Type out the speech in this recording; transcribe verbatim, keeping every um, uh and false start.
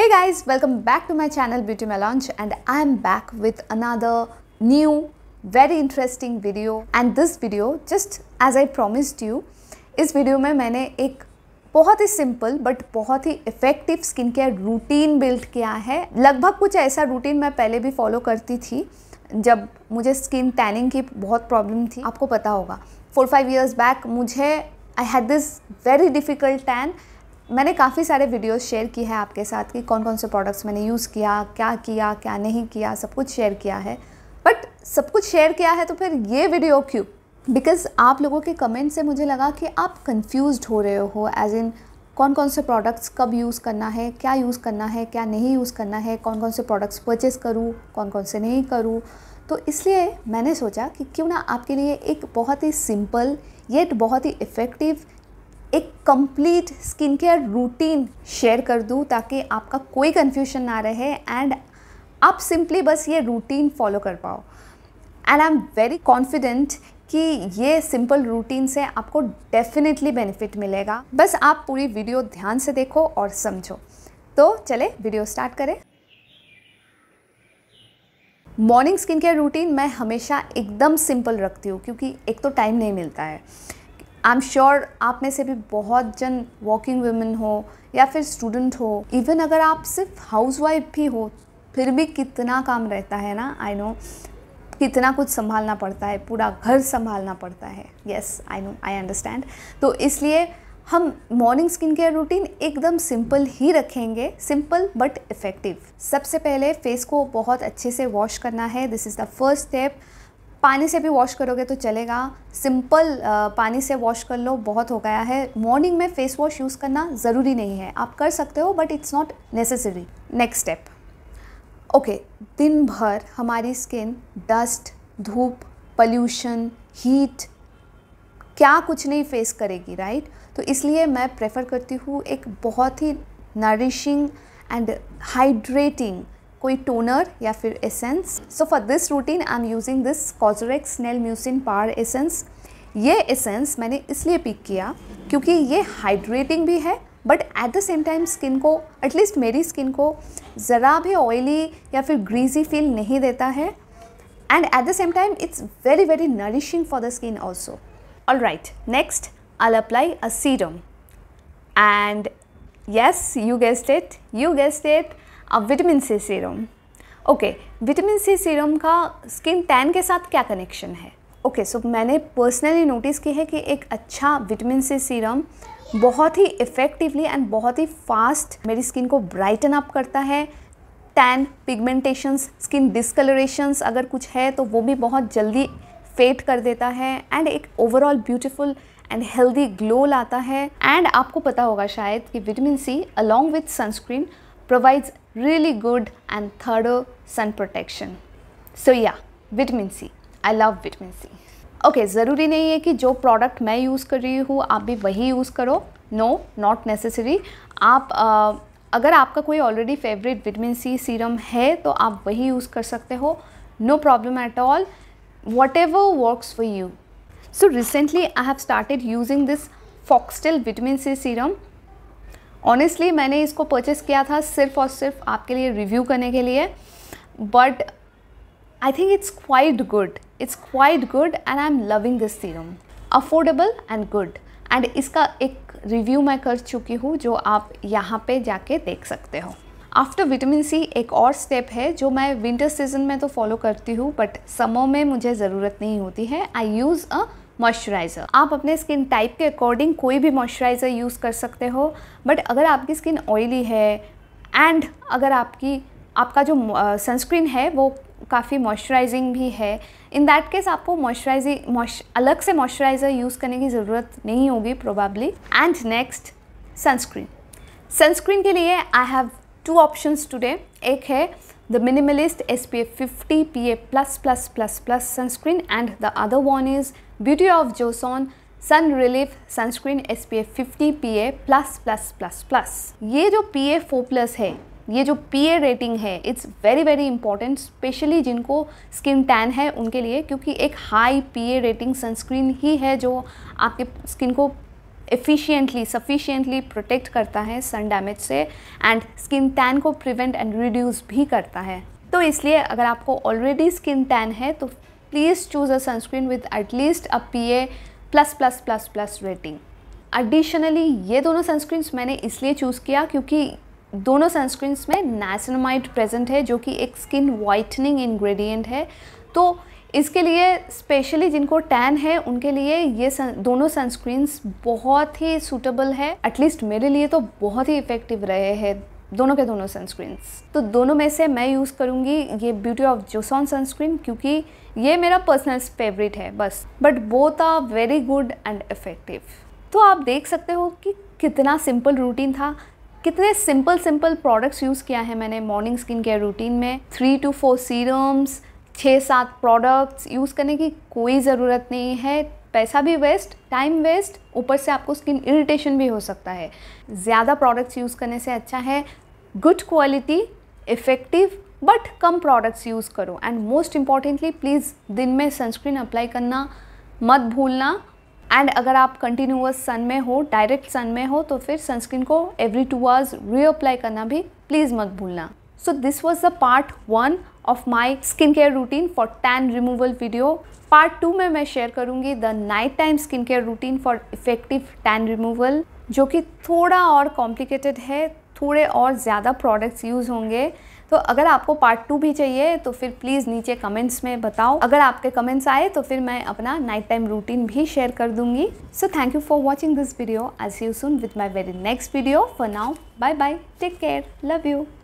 Hey guys, welcome back to my channel Beauty Melange, and I am back with another new very interesting video. And this video, just as I promised you, इस video में मैंने एक बहुत ही simple but बहुत ही effective skin care routine build किया है। लगभग कुछ ऐसा रूटीन मैं पहले भी फॉलो करती थी जब मुझे स्किन टैनिंग की बहुत प्रॉब्लम थी। आपको पता होगा फोर फाइव ईयर्स बैक मुझे I had this very difficult tan. मैंने काफ़ी सारे वीडियोस शेयर किए हैं आपके साथ कि कौन कौन से प्रोडक्ट्स मैंने यूज़ किया, क्या किया क्या नहीं किया, सब कुछ शेयर किया है। बट सब कुछ शेयर किया है तो फिर ये वीडियो क्यों? बिकॉज़ आप लोगों के कमेंट से मुझे लगा कि आप कंफ्यूज्ड हो रहे हो, एज इन कौन कौन से प्रोडक्ट्स कब यूज़ करना है, क्या यूज़ करना है, क्या नहीं यूज़ करना है, कौन कौन से प्रोडक्ट्स परचेज़ करूँ, कौन कौन से नहीं करूँ। तो इसलिए मैंने सोचा कि क्यों ना आपके लिए एक बहुत ही सिंपल येट बहुत ही इफ़ेक्टिव एक complete skin care routine share कर दूँ ताकि आपका कोई कन्फ्यूजन ना रहे एंड आप सिंपली बस ये रूटीन फॉलो कर पाओ। And I am very confident कि ये सिंपल रूटीन से आपको डेफिनेटली बेनिफिट मिलेगा। बस आप पूरी वीडियो ध्यान से देखो और समझो। तो चले वीडियो स्टार्ट करें। मॉर्निंग स्किन केयर रूटीन मैं हमेशा एकदम सिंपल रखती हूँ क्योंकि एक तो टाइम नहीं मिलता है। आई एम श्योर आप में से भी बहुत जन वर्किंग वुमेन हो या फिर स्टूडेंट हो, इवन अगर आप सिर्फ हाउसवाइफ भी हो फिर भी कितना काम रहता है ना। आई नो कितना कुछ संभालना पड़ता है, पूरा घर संभालना पड़ता है। Yes I know I understand. तो इसलिए हम मॉर्निंग स्किन केयर रूटीन एकदम सिंपल ही रखेंगे, सिंपल बट इफ़ेक्टिव। सबसे पहले फेस को बहुत अच्छे से वॉश करना है। This is the first step. पानी से भी वॉश करोगे तो चलेगा, सिंपल पानी से वॉश कर लो, बहुत हो गया है। मॉर्निंग में फ़ेस वॉश यूज़ करना ज़रूरी नहीं है, आप कर सकते हो but it's not necessary. Next step, okay, दिन भर हमारी स्किन डस्ट, धूप, पल्यूशन, हीट, क्या कुछ नहीं फेस करेगी, राइट? तो इसलिए मैं प्रेफर करती हूँ एक बहुत ही नरिशिंग एंड हाइड्रेटिंग कोई टोनर या फिर essence. So for this routine I am using this COSRX snail mucin power essence. ये एसेंस मैंने इसलिए पिक किया क्योंकि ये हाइड्रेटिंग भी है but at the same time skin को, एटलीस्ट मेरी स्किन को, ज़रा भी ऑयली या फिर ग्रीजी फील नहीं देता है। And at the same time it's very very nourishing for the skin also. All right, next I apply a serum. And yes, you guessed it, you guessed it, अब vitamin C serum. Okay, vitamin C serum का skin tan के साथ क्या connection है? Okay, सो मैंने personally notice की है कि एक अच्छा विटामिन सी सीरम बहुत ही इफ़ेक्टिवली एंड बहुत ही फास्ट मेरी स्किन को ब्राइटन अप करता है। टैन, पिगमेंटेशंस, स्किन डिस्कलरेशंस अगर कुछ है तो वो भी बहुत जल्दी फेड कर देता है एंड एक overall beautiful and healthy glow लाता है। एंड आपको पता होगा शायद कि vitamin C along with sunscreen provides really good and thorough sun protection. So yeah, vitamin C. I love vitamin C. Okay, ज़रूरी नहीं है कि जो प्रोडक्ट मैं यूज़ कर रही हूँ आप भी वही यूज़ करो। No, not necessary. आप uh, अगर आपका कोई already favourite vitamin C serum है तो आप वही यूज़ कर सकते हो, no problem at all, whatever works for you. So recently I have started using this Foxtale vitamin C serum. Honestly मैंने इसको परचेज़ किया था सिर्फ और सिर्फ आपके लिए रिव्यू करने के लिए, but I think it's quite good, it's quite good and I am loving this serum. Affordable and good. And इसका एक रिव्यू मैं कर चुकी हूँ जो आप यहाँ पे जाके देख सकते हो। आफ्टर विटामिन सी एक और स्टेप है जो मैं विंटर सीजन में तो फॉलो करती हूँ बट समर में मुझे ज़रूरत नहीं होती है। I use a moisturiser. आप अपने स्किन टाइप के अकॉर्डिंग कोई भी मॉइस्चराइज़र यूज़ कर सकते हो, बट अगर आपकी स्किन ऑयली है एंड अगर आपकी आपका जो सनस्क्रीन uh, है वो काफ़ी मॉइस्चराइजिंग भी है, इन दैट केस आपको मॉइस्चराइजिंग मॉइस अलग से मॉइस्चराइज़र यूज़ करने की ज़रूरत नहीं होगी probably. And next sunscreen. Sunscreen के लिए I have two options today. एक है the Minimalist S P F fifty P A plus plus plus plus sunscreen and the other one is Beauty of Joseon sun relief sunscreen S P F fifty P A plus plus plus plus. ये जो P ए four plus है, ये जो P A rating है, it's very very important, specially जिनको skin tan है उनके लिए, क्योंकि एक high P A rating sunscreen ही है जो आपके स्किन को एफिशिएंटली सफिशिएंटली प्रोटेक्ट करता है सन डैमेज से एंड स्किन टैन को प्रिवेंट एंड रिड्यूस भी करता है। तो इसलिए अगर आपको ऑलरेडी स्किन टैन है तो please choose a sunscreen with at least a PA plus plus plus plus rating. Additionally ये दोनों सनस्क्रीन्स मैंने इसलिए चूज़ किया क्योंकि दोनों सनस्क्रीन्स में नाइसिनामाइड प्रेजेंट है जो कि एक स्किन वाइटनिंग इंग्रेडिएंट है। तो इसके लिए स्पेशली जिनको टैन है उनके लिए ये सन, दोनों सनस्क्रीन्स बहुत ही सूटेबल है। एटलीस्ट मेरे लिए तो बहुत ही इफ़ेक्टिव रहे हैं दोनों के दोनों सनस्क्रीन्स। तो दोनों में से मैं यूज़ करूँगी ये ब्यूटी ऑफ जोसॉन सनस्क्रीन क्योंकि ये मेरा पर्सनल फेवरेट है बस, but both are very good and effective. तो आप देख सकते हो कि कितना सिंपल रूटीन था, कितने सिंपल सिंपल प्रोडक्ट्स यूज़ किया है मैंने मॉर्निंग स्किन केयर रूटीन में। थ्री टू फोर सीरम्स, छः सात प्रोडक्ट्स यूज़ करने की कोई ज़रूरत नहीं है। पैसा भी वेस्ट, टाइम वेस्ट, ऊपर से आपको स्किन इरिटेशन भी हो सकता है। ज़्यादा प्रोडक्ट्स यूज़ करने से अच्छा है गुड क्वालिटी इफ़ेक्टिव बट कम प्रोडक्ट्स यूज़ करो। एंड मोस्ट इम्पॉर्टेंटली प्लीज़ दिन में सनस्क्रीन अप्लाई करना मत भूलना। एंड अगर आप कंटिन्यूअस सन में हो, डायरेक्ट सन में हो, तो फिर सनस्क्रीन को एवरी टू आवर्स रीअप्लाई करना भी प्लीज़ मत भूलना। So this was the part one of my skincare routine for tan removal video. Part two में मैं share करूँगी the night time skincare routine for effective tan removal जो कि थोड़ा और complicated है, थोड़े और ज़्यादा products use होंगे। तो अगर आपको part two भी चाहिए तो फिर please नीचे comments में बताओ। अगर आपके comments आए तो फिर मैं अपना night time routine भी share कर दूँगी। So thank you for watching this video. I'll see you soon with my very next video. For now, bye bye, take care, love you.